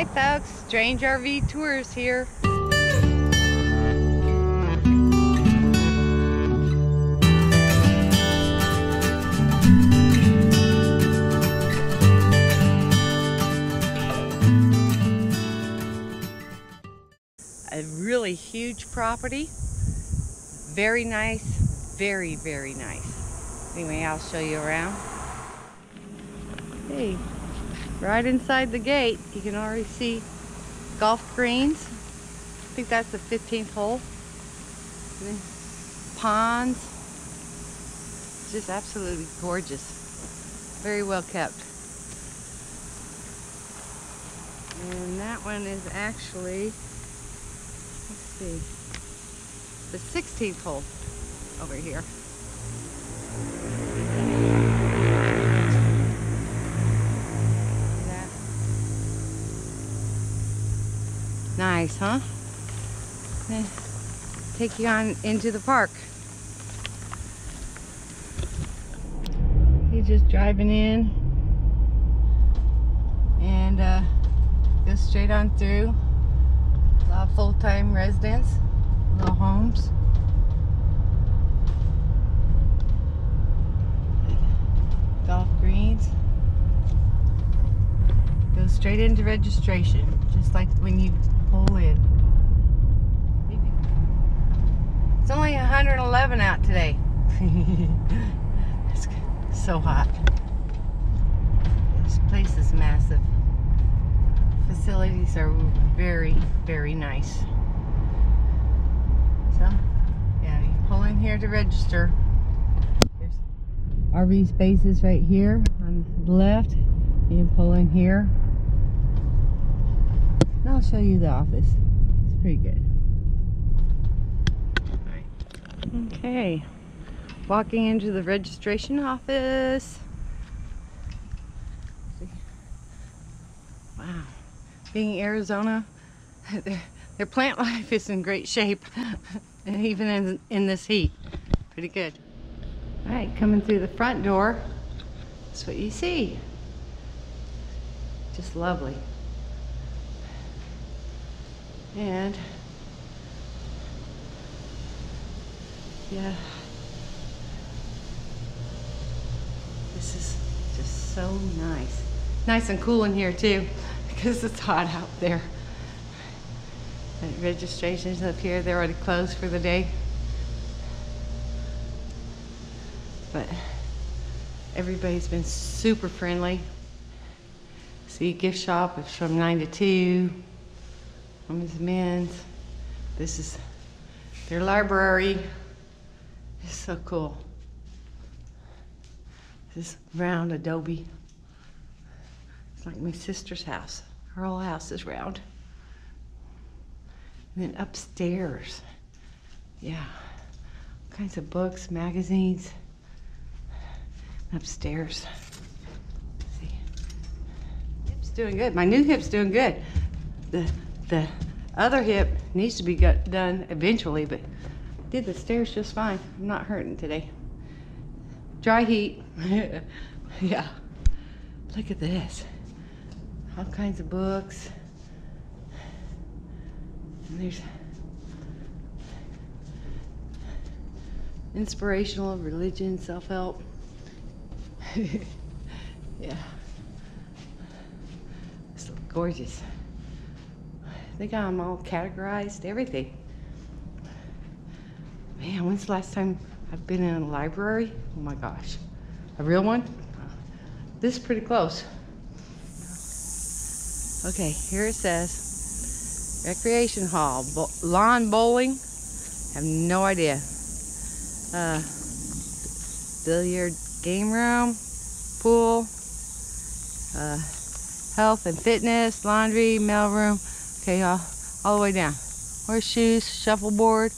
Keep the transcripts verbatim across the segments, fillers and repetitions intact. Hi folks, Strange R V Tours here. A really huge property. Very nice, very, very nice. Anyway, I'll show you around. Hey. Right inside the gate, you can already see golf greens. I think that's the fifteenth hole. Ponds. Just absolutely gorgeous. Very well kept. And that one is actually, let's see, the sixteenth hole over here. Nice, huh? Take you on into the park. He's just driving in and uh, go straight on through. A lot of full-time residents, little homes. Golf greens. Go straight into registration, just like when you pull in. It's only one hundred eleven out today. It's so hot. This place is massive. Facilities are very, very nice. So, yeah, you pull in here to register. There's R V spaces right here on the left. You can pull in here. I'll show you the office. It's pretty good. Right. Okay, walking into the registration office. Wow, being Arizona, their, their plant life is in great shape, and even in, in this heat, pretty good. All right, coming through the front door, that's what you see. Just lovely. And yeah, this is just so nice. Nice and cool in here too, because it's hot out there. And registration's up here, they're already closed for the day. But everybody's been super friendly. See, gift shop, it's from nine to two. Women's, men's. This is their library. It's so cool. This round adobe. It's like my sister's house. Her whole house is round. And then upstairs, yeah, all kinds of books, magazines. And upstairs. Let's see, hip's doing good. My new hip's doing good. The The other hip needs to be got done eventually, but did the stairs just fine. I'm not hurting today. Dry heat. Yeah. Look at this. All kinds of books. And there's inspirational, religion, self-help. Yeah. It's gorgeous. They got them all categorized, everything. Man, when's the last time I've been in a library? Oh my gosh. A real one? This is pretty close. Okay, here it says, recreation hall, Bo lawn bowling. I have no idea. Uh, billiard game room, pool, uh, health and fitness, laundry, mailroom. Okay, all, all the way down. Horseshoes, shuffleboard,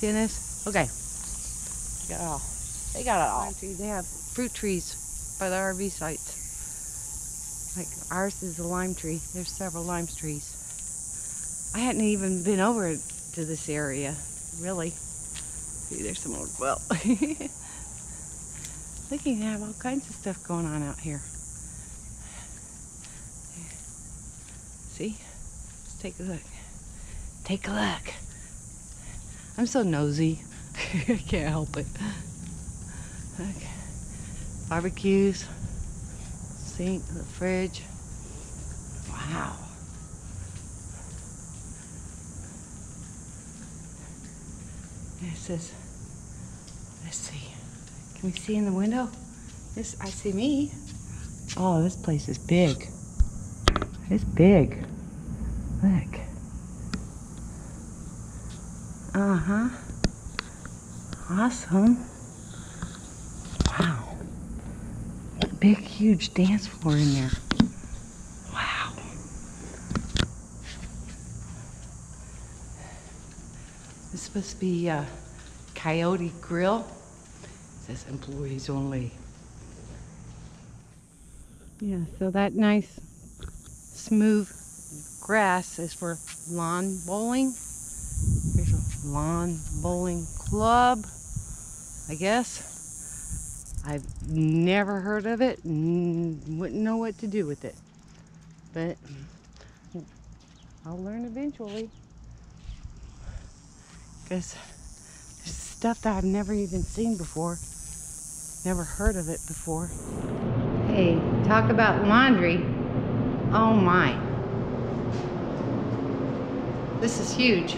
tennis. Okay, they got it all. They got it all. They have fruit trees by the R V sites. Like ours is a lime tree. There's several lime trees. I hadn't even been over to this area, really. See, there's some old well. They can have all kinds of stuff going on out here. See? Let's take a look. Take a look. I'm so nosy. I can't help it. Okay. Barbecues. Sink, the fridge. Wow. It says, let's see. Can we see in the window? This, I see me. Oh, this place is big. It's big. Look. Uh-huh. Awesome. Wow. Big, huge dance floor in there. Wow. This is supposed to be a Coyote Grill. It says employees only. Yeah, so that nice smooth grass is for lawn bowling. Here's a lawn bowling club, I guess. I've never heard of it and wouldn't know what to do with it. But I'll learn eventually. Because there's stuff that I've never even seen before. Never heard of it before. Hey, talk about laundry. Oh my. This is huge.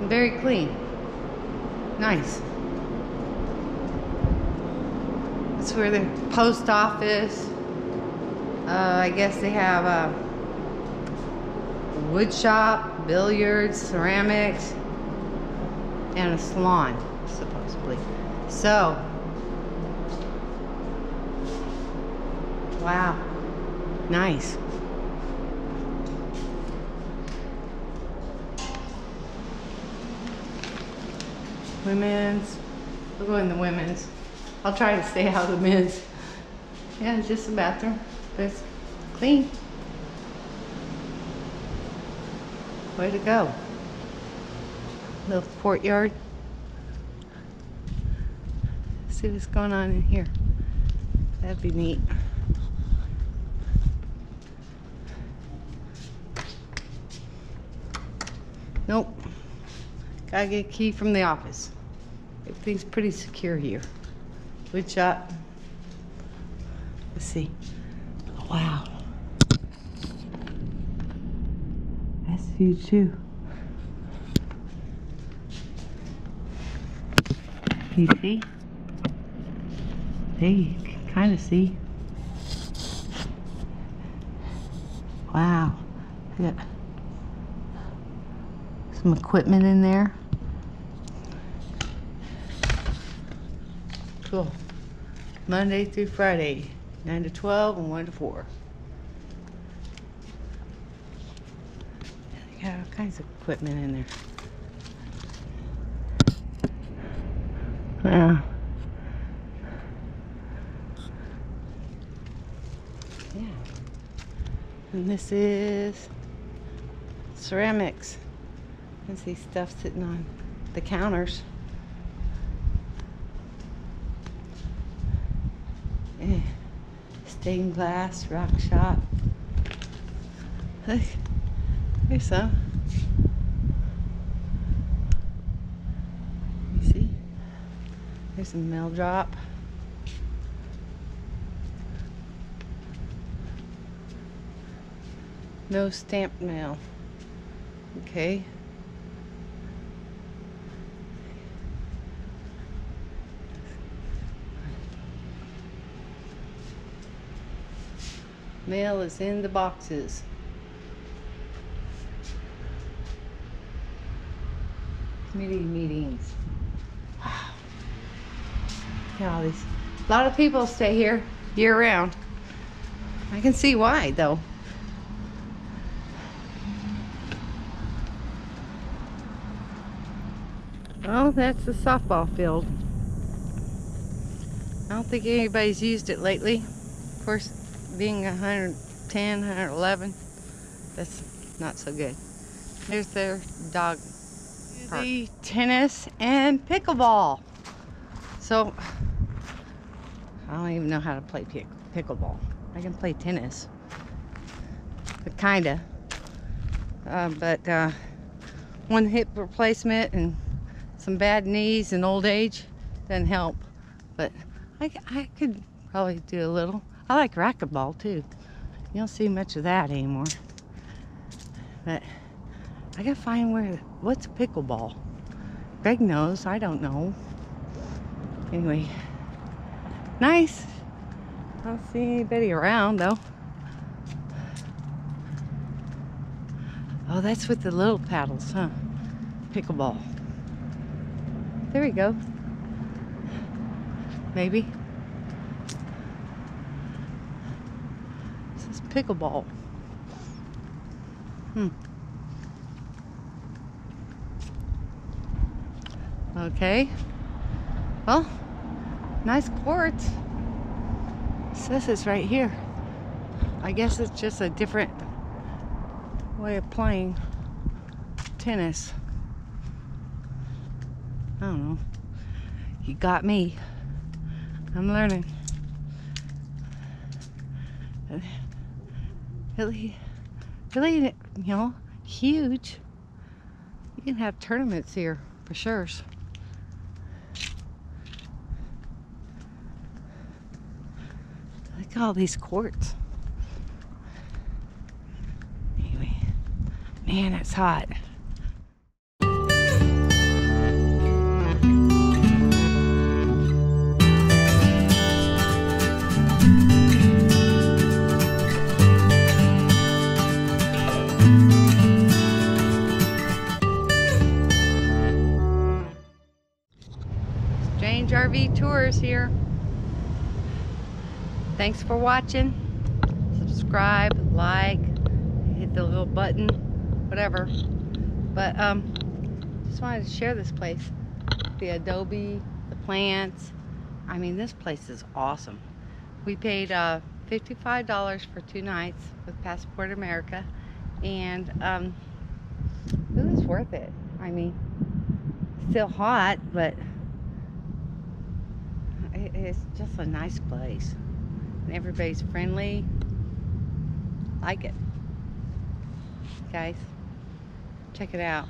Very clean. Nice. That's where the post office. Uh, I guess they have a wood shop, billiards, ceramics, and a salon, supposedly. So, wow, nice. Women's. We'll go in the women's. I'll try to stay out of the men's. Yeah, it's just a bathroom, but it's clean. Way to go. Little courtyard. See what's going on in here. That'd be neat. Nope. Gotta get a key from the office. Everything's pretty secure here. Wood shop. Let's see. Wow. That's huge too. You see? There you can kind of see. Wow. Look at that. Some equipment in there. Cool. Monday through Friday, nine to twelve and one to four. They got all kinds of equipment in there. Wow. Yeah. And this is ceramics. I can see stuff sitting on the counters. Yeah. Stained glass, rock shop. Look, here's some. You see? There's a mail drop. No stamp mail. Okay. Mail is in the boxes. Committee meetings. Wow. Yeah, all these. A lot of people stay here year round. I can see why though. Well, that's the softball field. I don't think anybody's used it lately. Of course. Being one ten, one eleven, that's not so good. There's their dog park. The tennis and pickleball. So, I don't even know how to play pick pickleball. I can play tennis, but kinda. Uh, but uh, one hip replacement and some bad knees and old age doesn't help. But I, I could probably do a little. I like racquetball too. You don't see much of that anymore. But I gotta find where. What's pickleball? Greg knows. I don't know. Anyway, nice. I don't see anybody around though. Oh, that's with the little paddles, huh? Pickleball. There we go. Maybe. This is pickleball. Hmm. Okay. Well, nice quartz. It says it's right here. I guess it's just a different way of playing tennis. I don't know. You got me. I'm learning. Really, really, you know, huge. You can have tournaments here for sure. Look at all these courts. Anyway, man, it's hot. Strange R V Tours here. Thanks for watching. Subscribe, like, hit the little button, whatever. But um, just wanted to share this place. The adobe, the plants. I mean, this place is awesome. We paid uh, fifty-five dollars for two nights with Passport America, and um, it was worth it. I mean, still hot, but it, it's just a nice place. Everybody's friendly. Like it, guys. Check it out.